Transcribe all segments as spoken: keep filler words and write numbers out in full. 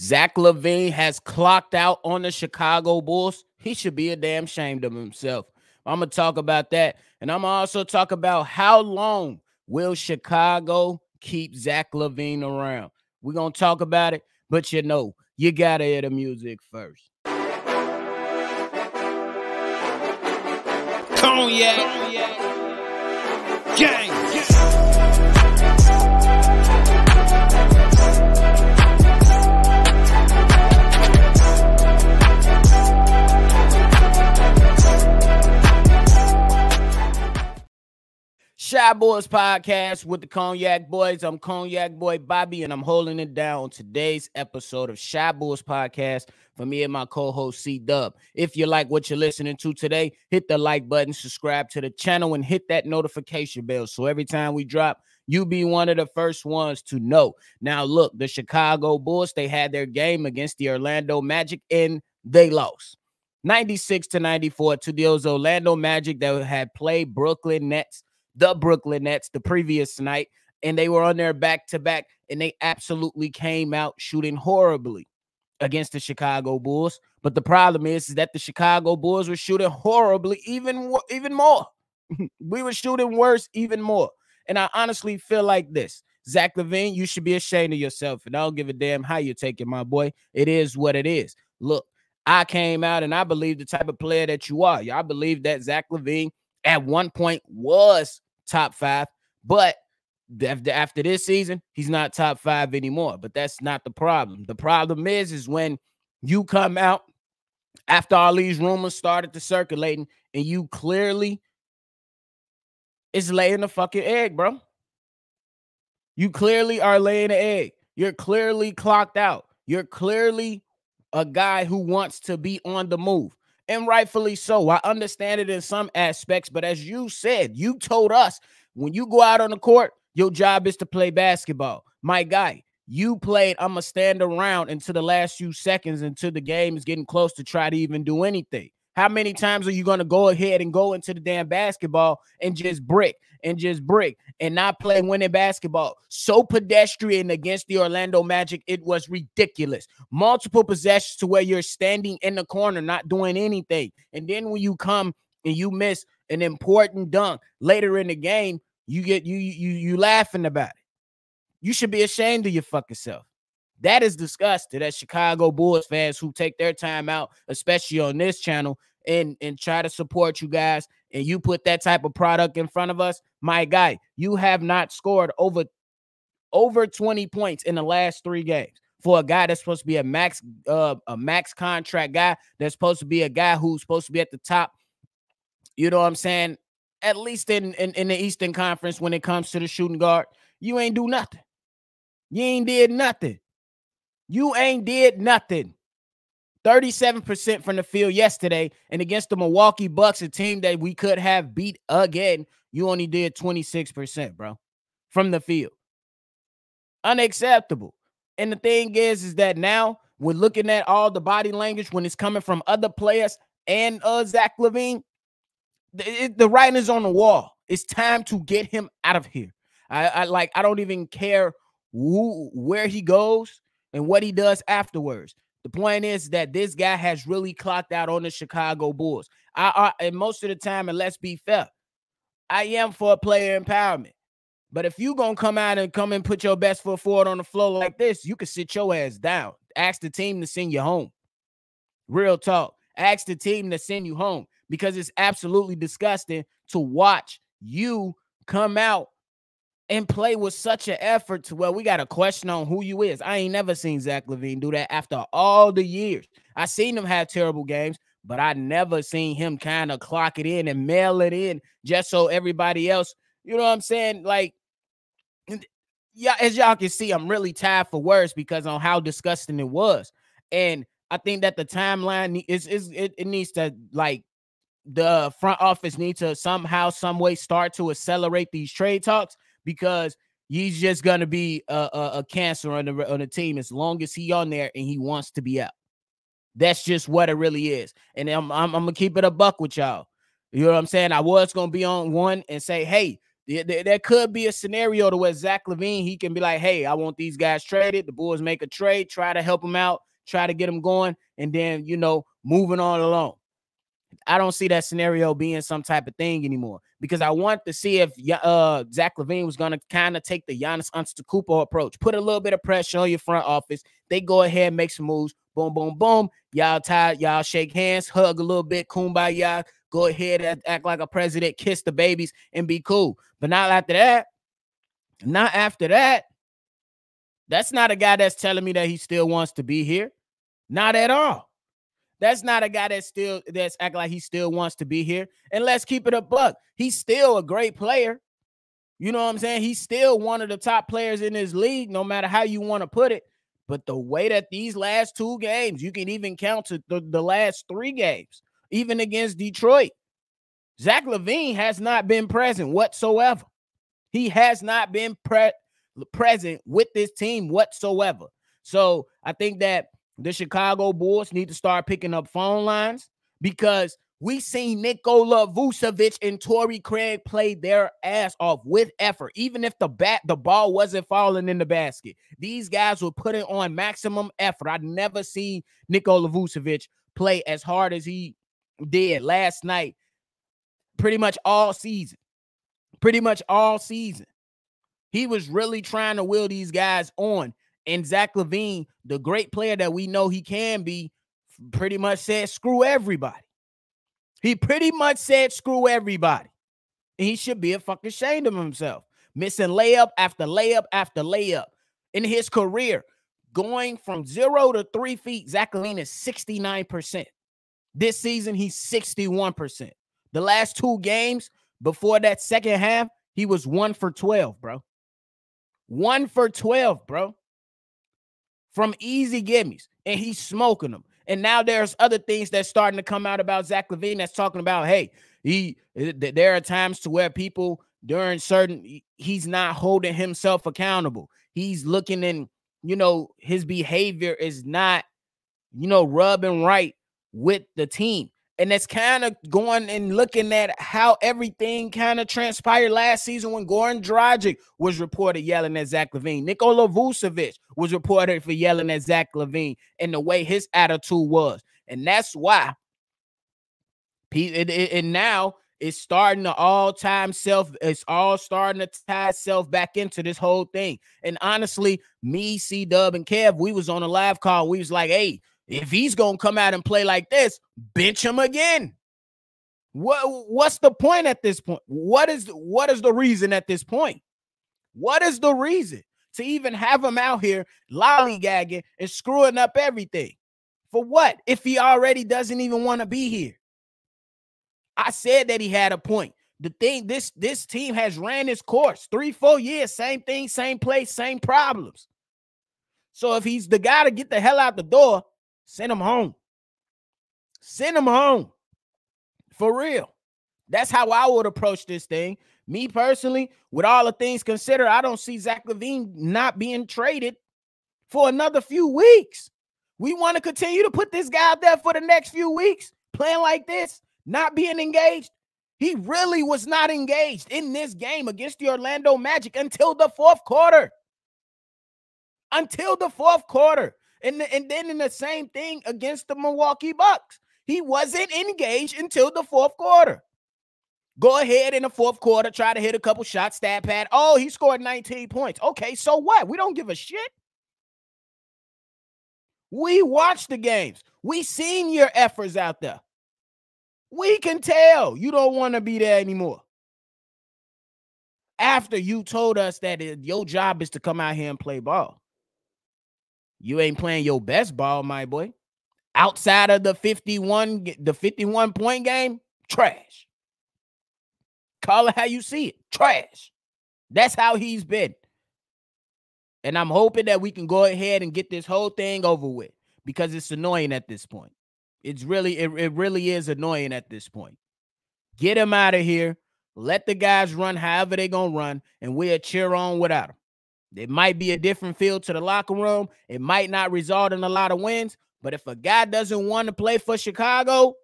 Zach LaVine has clocked out on the Chicago Bulls. He should be a damn ashamed of himself. I'm going to talk about that. And I'm going to also talk about how long will Chicago keep Zach LaVine around. We're going to talk about it, but you know, you got to hear the music first. Kognac Gang. Chi Bulls Podcast with the Kognac Boyz. I'm Kognac Boy Bobby, and I'm holding it down on today's episode of Chi Bulls Podcast for me and my co-host C-Dub. If you like what you're listening to today, hit the like button, subscribe to the channel, and hit that notification bell so every time we drop, you be one of the first ones to know. Now, look, the Chicago Bulls, they had their game against the Orlando Magic, and they lost ninety-six to ninety-four to the Orlando Magic that had played Brooklyn Nets. The Brooklyn Nets the previous night, and they were on their back-to-back, and they absolutely came out shooting horribly against the Chicago Bulls. But the problem is, is that the Chicago Bulls were shooting horribly even, even more. We were shooting worse even more. And I honestly feel like this. Zach LaVine, you should be ashamed of yourself, and I don't give a damn how you take it, my boy. It is what it is. Look, I came out, and I believe the type of player that you are. I believe that Zach LaVine at one point was top five, but after this season, he's not top five anymore. But that's not the problem. The problem is, is when you come out after all these rumors started to circulating and you clearly is laying a fucking egg, bro. You clearly are laying an egg. You're clearly clocked out. You're clearly a guy who wants to be on the move. And rightfully so. I understand it in some aspects, but as you said, you told us when you go out on the court, your job is to play basketball. My guy, you played, I'm going to stand around until the last few seconds until the game is getting close to try to even do anything. How many times are you going to go ahead and go into the damn basketball and just brick and just brick and not play winning basketball? So pedestrian against the Orlando Magic, it was ridiculous. Multiple possessions to where you're standing in the corner, not doing anything. And then when you come and you miss an important dunk later in the game, you get you you you laughing about it. You should be ashamed of your fucking self. That is disgusting as Chicago Bulls fans who take their time out, especially on this channel, and, and try to support you guys, and you put that type of product in front of us. My guy, you have not scored over, over twenty points in the last three games for a guy that's supposed to be a max, uh, a max contract guy, that's supposed to be a guy who's supposed to be at the top, you know what I'm saying, at least in, in, in the Eastern Conference when it comes to the shooting guard. You ain't do nothing. You ain't did nothing. You ain't did nothing. thirty-seven percent from the field yesterday, and against the Milwaukee Bucks, a team that we could have beat again, you only did twenty-six percent, bro, from the field. Unacceptable. And the thing is, is that now we're looking at all the body language when it's coming from other players and uh, Zach LaVine. The, it, the writing is on the wall. It's time to get him out of here. I, I like. I don't even care who, where he goes and what he does afterwards. The point is that this guy has really clocked out on the Chicago Bulls. I, I and most of the time, and let's be fair, I am for player empowerment. But if you gonna come out and come and put your best foot forward on the floor like this, you can sit your ass down. Ask the team to send you home. Real talk. Ask the team to send you home, because it's absolutely disgusting to watch you come out and play with such an effort to where we got a question on who you is. I ain't never seen Zach LaVine do that after all the years. I seen him have terrible games, but I never seen him kind of clock it in and mail it in just so everybody else, you know what I'm saying? Like, yeah, as y'all can see, I'm really tired for words because on how disgusting it was. And I think that the timeline is, is it, it needs to, like, the front office needs to somehow, some way start to accelerate these trade talks, because he's just going to be a, a, a cancer on the, on the team as long as he's on there and he wants to be out. That's just what it really is. And I'm, I'm, I'm going to keep it a buck with y'all. You know what I'm saying? I was going to be on one and say, hey, There could be a scenario to where Zach LaVine, he can be like, hey, I want these guys traded. The Bulls make a trade, try to help them out, try to get them going, and then, you know, moving on along. I don't see that scenario being some type of thing anymore, because I want to see if uh, Zach LaVine was going to kind of take the Giannis Antetokounmpo approach, put a little bit of pressure on your front office. They go ahead and make some moves. Boom, boom, boom. Y'all tired. Y'all shake hands, hug a little bit, kumbaya. Go ahead and act like a president, kiss the babies, and be cool. But not after that. Not after that. That's not a guy that's telling me that he still wants to be here. Not at all. That's not a guy that's still that's acting like he still wants to be here. And let's keep it a buck. He's still a great player. You know what I'm saying? He's still one of the top players in this league, no matter how you want to put it. But the way that these last two games, you can even count to the, the last three games, even against Detroit, Zach LaVine has not been present whatsoever. He has not been pre present with this team whatsoever. So I think that the Chicago Bulls need to start picking up phone lines, because we seen Nikola Vucevic and Tory Craig play their ass off with effort. Even if the bat, the ball wasn't falling in the basket, these guys were putting on maximum effort. I've never seen Nikola Vucevic play as hard as he did last night, pretty much all season. Pretty much all season. He was really trying to will these guys on. And Zach LaVine, the great player that we know he can be, pretty much said, screw everybody. He pretty much said, screw everybody. And he should be a fucking ashamed of himself. Missing layup after layup after layup. In his career, going from zero to three feet, Zach LaVine is sixty-nine percent. This season, he's sixty-one percent. The last two games before that second half, he was one for twelve, bro. one for twelve, bro. From easy gimmies, and he's smoking them. And now there's other things that's starting to come out about Zach LaVine that's talking about, hey, he, there are times to where people during certain, he's not holding himself accountable. He's looking in, you know, his behavior is not, you know, rubbing right with the team. And that's kind of going and looking at how everything kind of transpired last season when Goran Dragic was reported yelling at Zach LaVine. Nikola Vucevic was reported for yelling at Zach LaVine and the way his attitude was. And that's why. And now it's starting to all time self. It's all starting to tie itself back into this whole thing. And honestly, me, C-Dub, and Kev, we was on a live call. We was like, hey, if he's going to come out and play like this, bench him again. What, what's the point at this point? What is, what is the reason at this point? What is the reason to even have him out here lollygagging and screwing up everything? For what? If he already doesn't even want to be here. I said that he had a point. The thing, this, this team has ran its course. Three, four years, same thing, same place, same problems. So if he's the guy to get the hell out the door, send him home. Send him home. For real. That's how I would approach this thing. Me personally, with all the things considered, I don't see Zach LaVine not being traded for another few weeks. We want to continue to put this guy out there for the next few weeks, playing like this, not being engaged. He really was not engaged in this game against the Orlando Magic until the fourth quarter. Until the fourth quarter. And, the, and then in the same thing against the Milwaukee Bucks. He wasn't engaged until the fourth quarter. Go ahead in the fourth quarter, try to hit a couple shots, stat pad. Oh, he scored nineteen points. Okay, so what? We don't give a shit. We watch the games. We seen your efforts out there. We can tell you don't want to be there anymore. After you told us that your job is to come out here and play ball. You ain't playing your best ball, my boy. Outside of the fifty-one, the fifty-one point game, trash. Call it how you see it, trash. That's how he's been. And I'm hoping that we can go ahead and get this whole thing over with, because it's annoying at this point. It's really, it, it really is annoying at this point. Get him out of here. Let the guys run however they're going to run, and we'll cheer on without him. It might be a different feel to the locker room. It might not result in a lot of wins. But if a guy doesn't want to play for Chicago,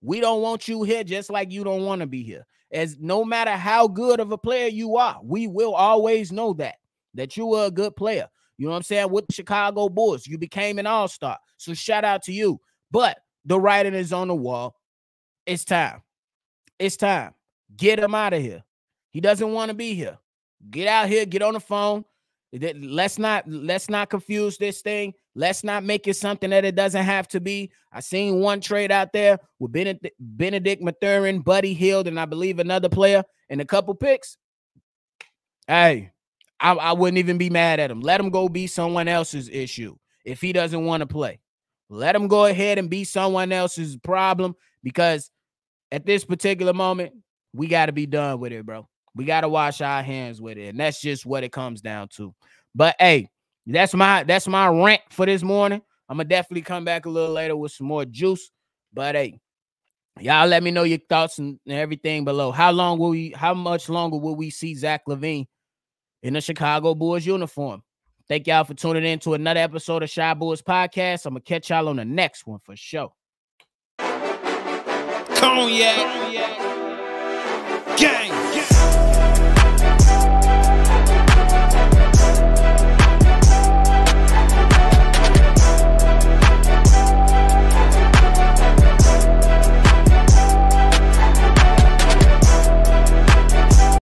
we don't want you here, just like you don't want to be here. As no matter how good of a player you are, we will always know that, that you were a good player. You know what I'm saying? With the Chicago Bulls, you became an all-star. So shout out to you. But the writing is on the wall. It's time. It's time. Get him out of here. He doesn't want to be here. Get out here. Get on the phone. Let's not, let's not confuse this thing. Let's not make it something that it doesn't have to be. I seen one trade out there with Benedict, Benedict Mathurin, Buddy Hield, and I believe another player, and a couple picks. Hey, I, I wouldn't even be mad at him. Let him go be someone else's issue if he doesn't want to play. Let him go ahead and be someone else's problem, because at this particular moment, we got to be done with it, bro. We got to wash our hands with it, and that's just what it comes down to. But, hey, that's my that's my rant for this morning. I'm going to definitely come back a little later with some more juice. But, hey, y'all let me know your thoughts and everything below. How long will we? How much longer will we see Zach LaVine in the Chicago Bulls uniform? Thank y'all for tuning in to another episode of Chi Bulls Podcast. I'm going to catch y'all on the next one for sure. Cognac. Gang.